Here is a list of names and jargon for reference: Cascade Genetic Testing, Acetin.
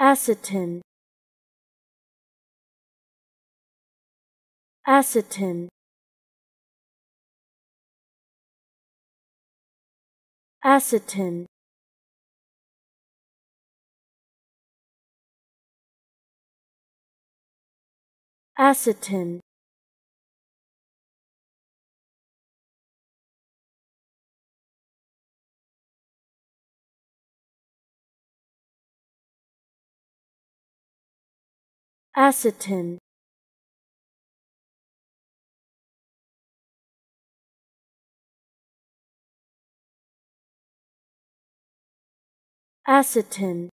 Acetin, acetin, acetin, acetin, acetin, acetin.